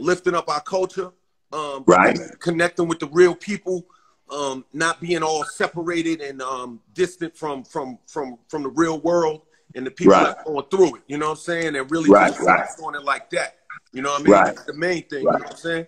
lifting up our culture, right, connecting with the real people, not being all separated and distant from the real world and the people right. that are going through it. You know what I'm saying? And really right, just right. on it like that. You know what I mean? Right. That's the main thing. Right. You know what I'm saying?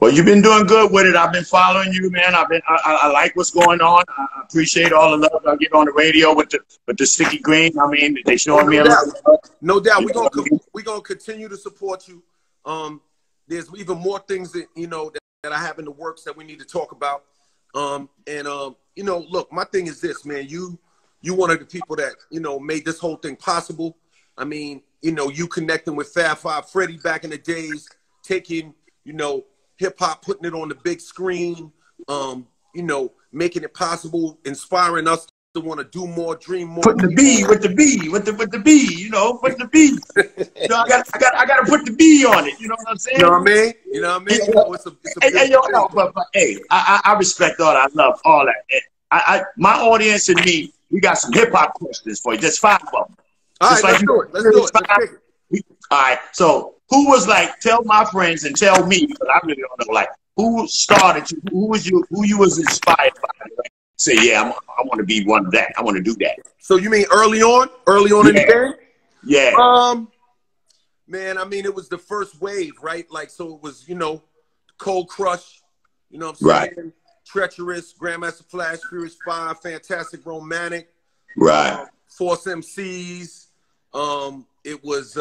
Well, you've been doing good with it. I've been following you, man. I like what's going on. I appreciate all the love I get on the radio with the sticky green. I mean, they showing me a lot of love. No doubt, we're gonna continue to support you. There's even more things that you know that I have in the works that we need to talk about. You know, look, my thing is this, man. You one of the people that you know made this whole thing possible. I mean, you know, you connecting with Fab Five Freddy back in the days, taking you know. Hip-hop, putting it on the big screen, you know, making it possible, inspiring us to want to do more, dream more. Put the B with the B, with the B, you know, put the B. You know, I got to put the B on it. You know what I'm saying? You know what I mean? You know what I mean? You know, but hey, I respect all that. I love all that. My audience and me, we got some hip-hop questions for you. Just 5 of them. All right, let's do it. Let's do it. All right, so who was like, tell my friends and tell me, because I really don't know, like, who started you, who you was inspired by? Like, say, yeah, I want to be one of that. I want to do that. So you mean early on in the game? Yeah. Man, I mean, it was the first wave, right? Like, so it was, you know, Cold Crush, you know what I'm saying? Right. Treacherous, Grandmaster Flash, Furious Five, Fantastic Romantic. Right. Force MCs. It was,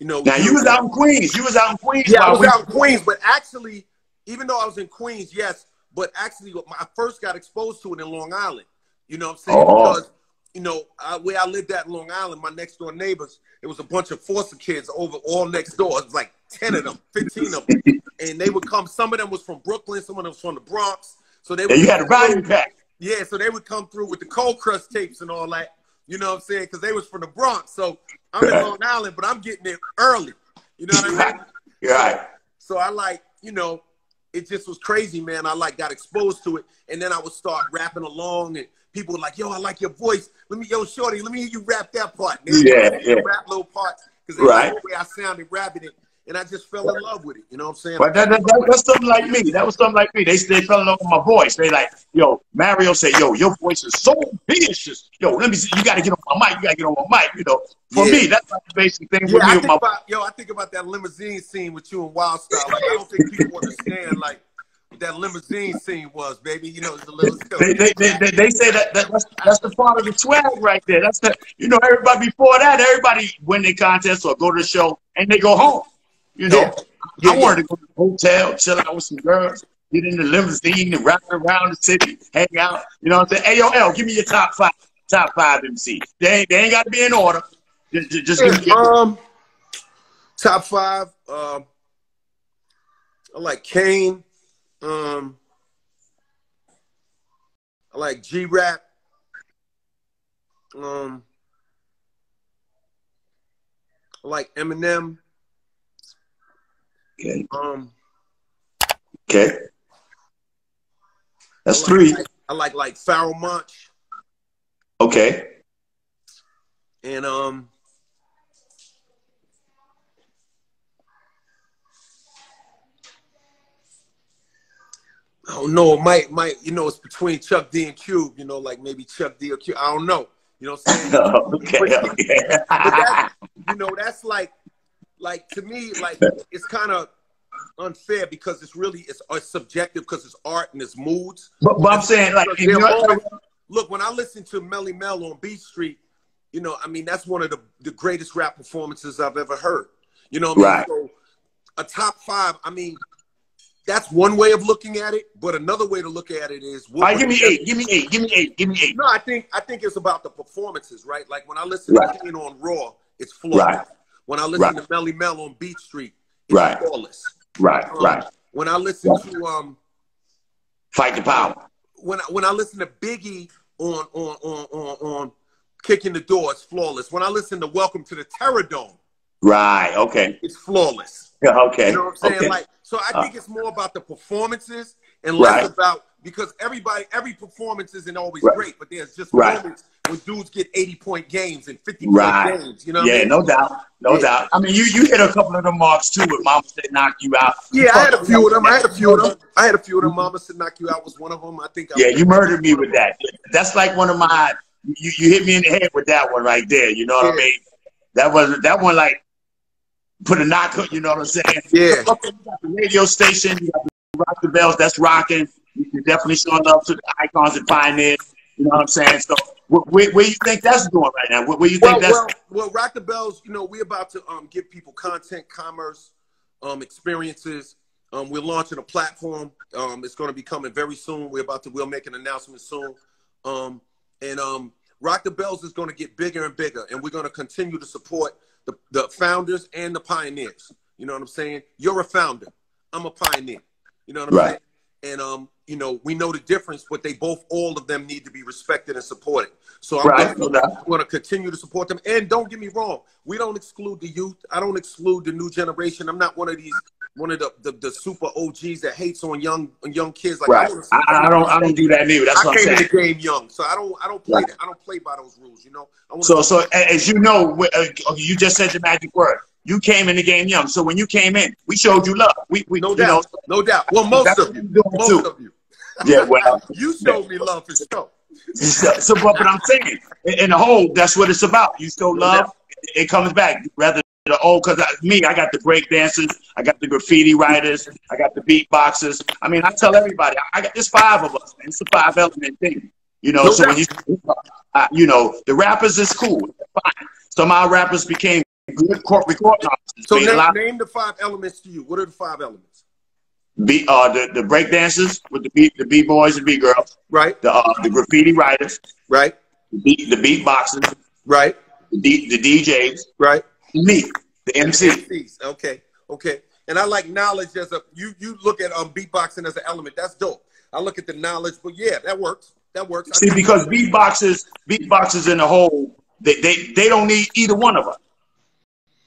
you know. Now, you was out in Queens. You was out in Queens. Yeah, I was out in Queens. But actually, even though I was in Queens, yes, but actually I first got exposed to it in Long Island. You know what I'm saying? Uh-huh. Because, you know, where I lived at in Long Island, my next-door neighbors, it was a bunch of Forcer kids over all next door. It was like 10 of them, 15 of them. And they would come. Some of them was from Brooklyn. Some of them was from the Bronx. So they would you had a riding pack. Yeah, so they would come through with the Cold Crush tapes and all that. You know what I'm saying? Because they was from the Bronx. So I'm in Long Island, but I'm getting it early. You know what I mean? Yeah. So I like, you know, it just was crazy, man. I like got exposed to it. And then I would start rapping along and people were like, yo, I like your voice. Yo, shorty, let me hear you rap that part. Yeah. Rap little parts. Because the way I sounded rapping it. And I just fell in love with it. You know what I'm saying? But that's something like me. That was something like me. They fell in love with my voice. They like, yo, Mario said, yo, your voice is so vicious. Yo, let me see. You got to get on my mic. You got to get on my mic. You know, for me, that's like the basic thing for me. I think about that limousine scene with you and Wild Style. Like, I don't think people understand, like, what that limousine scene was, baby. You know, it's a little they say that's the part of the swag right there. That's the, you know, everybody before that, everybody win their contest or go to the show and they go home. You know, I wanted to go to the hotel, chill out with some girls, get in the limousine and ride around the city, hang out. You know what I'm saying? Hey, yo, give me your top five MCs. They ain't got to be in order. Just give me top five. I like Kane. I like G-Rap. I like Eminem. Okay. Okay. That's three. I like Pharrell Monch. Okay. And I don't know. It might you know it's between Chuck D and Cube. You know, like maybe Chuck D or Cube. I don't know. You know what I'm saying? Okay. But you know, that's like. Like, to me, like, it's kind of unfair because it's really, it's subjective because it's art and it's moods. But I'm saying, like, look, when I listen to Melly Mel on Beach Street, you know, I mean, that's one of the greatest rap performances I've ever heard. You know what I mean? So, a top five, I mean, that's one way of looking at it, but another way to look at it is... All right, give me eight. No, I think it's about the performances, right? Like, when I listen to Kane on Raw, it's flawed. Right. When I listen to Melly Mel on Beach Street, it's flawless. Right. When I listen to Fight the Power. When I listen to Biggie on Kicking the Door, it's flawless. When I listen to Welcome to the Terror Dome, it's flawless. Yeah, okay. You know what I'm saying? Okay. Like, so I think it's more about the performances and less about because every performance isn't always great, but there's just moments when dudes get 80-point games and 50-point games. You know what I mean? No doubt. No doubt. I mean, you hit a couple of them marks, too, with Mama Said Knock You Out. Yeah, I had a few of them. Mama Said Knock You Out was one of them. I think. Yeah, you murdered me with that. That's like one of my, you hit me in the head with that one right there. You know what I mean? That one, like, put a knock on, you know what I'm saying? Yeah. You got the radio station, you got the Rock the Bells, that's rocking. You're definitely showing up to the icons and pioneers. You know what I'm saying? So where you think that's doing right now? Where you think well, Rock the Bells, you know, we're about to give people content, commerce, experiences. We're launching a platform. It's going to be coming very soon. We'll make an announcement soon. Rock the Bells is going to get bigger and bigger, and we're going to continue to support the founders and the pioneers. You know what I'm saying? You're a founder. I'm a pioneer. You know what I'm saying? And you know, we know the difference, but they both, all of them need to be respected and supported. So I'm going to continue to support them. And don't get me wrong, we don't exclude the youth. I don't exclude the new generation. I'm not one of these, one of the super OGs that hates on young kids. Like I don't do that either. That's what I'm saying. I came in the game young, so I don't play that. I don't play by those rules. You know. So as you know, you just said the magic word. You came in the game young, so when you came in, we showed you love. No doubt. Well, most of you. Yeah, well, you showed me love for sure. So, but I'm saying, in the whole, that's what it's about. You show love, it comes back. Rather the old, because I got the break dancers, I got the graffiti writers, I got the beatboxers. I mean, I tell everybody, there's five of us, man. It's a five element thing, you know. So when you, you know, the rappers is cool. Fine. Some of our rappers became good recording artists. So name the five elements to you. What are the five elements? The break dancers with the B boys and B girls, right? The graffiti writers, right? The beatboxers, right? The DJs, right? Me, the MCs. Okay. And I like knowledge as a you look at beatboxing as an element. That's dope. I look at the knowledge, but yeah, that works. That works. See, because beatboxers in the whole, they don't need either one of us.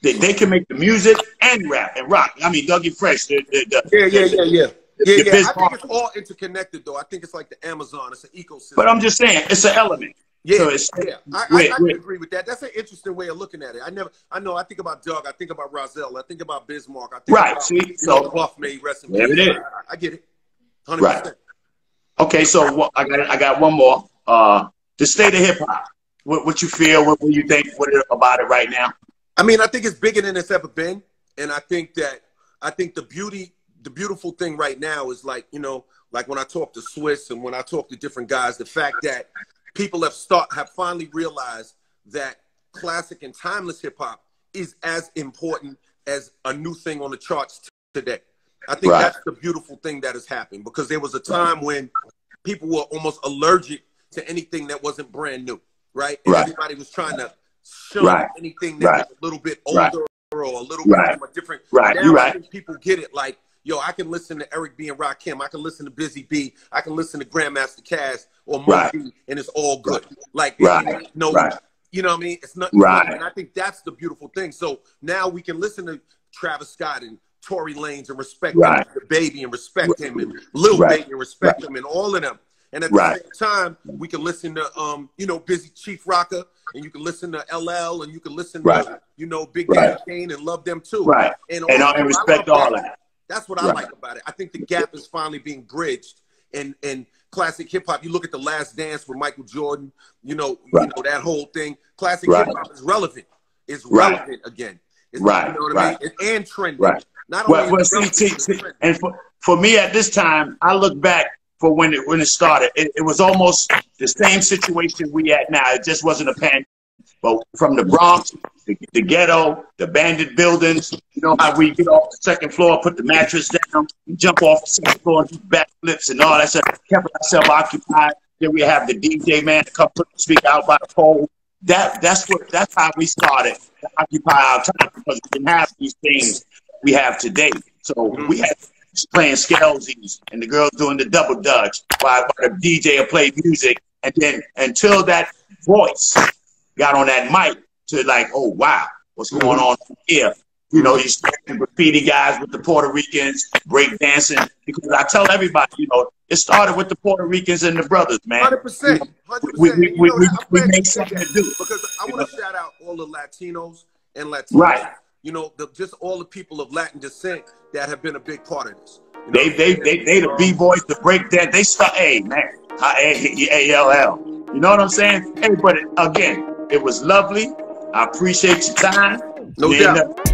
They can make the music and rap and rock. I mean, Dougie Fresh. I think it's all interconnected, though. I think it's like the Amazon. It's an ecosystem. But I'm just saying, it's an element. Yeah, so it's, I agree with that. That's an interesting way of looking at it. I think about Doug. I think about Rozelle. I think about Bismarck. I think about, see, so Buff May wrestling. There it is. I get it. 100%. Right. Okay, so I got one more. The state of hip hop. What you feel? What you think? What about it right now? I mean, I think it's bigger than it's ever been, and I think the beautiful thing right now is, like, you know, like when I talk to Swiss and when I talk to different guys, the fact that people have finally realized that classic and timeless hip hop is as important as a new thing on the charts today. I think that's the beautiful thing that has happened, because there was a time when people were almost allergic to anything that wasn't brand new, right? And everybody was trying to show anything that's a little bit older or a little bit different. Now I think people get it. Like, yo, I can listen to Eric B and Rakim. I can listen to Busy Bee. I can listen to Grandmaster Cass or Monkey, and it's all good. Like, you know what I mean? It's nothing. And I think that's the beautiful thing. So now we can listen to Travis Scott and Tory Lanes and respect him, and the Baby and respect him, and Lil Baby and respect him, and all of them. And at the same time, we can listen to, you know, Busy Chief Rocker, and you can listen to LL, and you can listen to, you know, Big Daddy Kane, and love them too. And respect all that. That's what I like about it. I think the gap is finally being bridged in classic hip hop. You look at The Last Dance with Michael Jordan, you know that whole thing. Classic hip hop is relevant. It's relevant again. It's, you know what I mean? And trendy. Not only and for me at this time, I look back. For when it started, it was almost the same situation we at now. It just wasn't a pandemic. But from the Bronx, the ghetto, the bandit buildings, you know how we get off the second floor, put the mattress down, jump off the second floor, do backflips and all that stuff. Kept ourselves occupied. Then we have the DJ man to come put the speaker out by the pole. That's how we started to occupy our time, because we didn't have these things we have today. So we had playing scalzies and the girls doing the double dutch while the DJ would play music, and then until that voice got on that mic to, like, oh wow, what's going on here? You know, these graffiti guys with the Puerto Ricans break dancing, because I tell everybody, you know, It started with the Puerto Ricans and the brothers, man. 100%. 100%. We made something to do. Because I want to shout out all the Latinos and Latinas. Right. You know, just all the people of Latin descent that have been a big part of this. You know, they the B-boys, the breakdance. They start, hey, man, ALL. You know what I'm saying? Hey, but again, it was lovely. I appreciate your time. No doubt.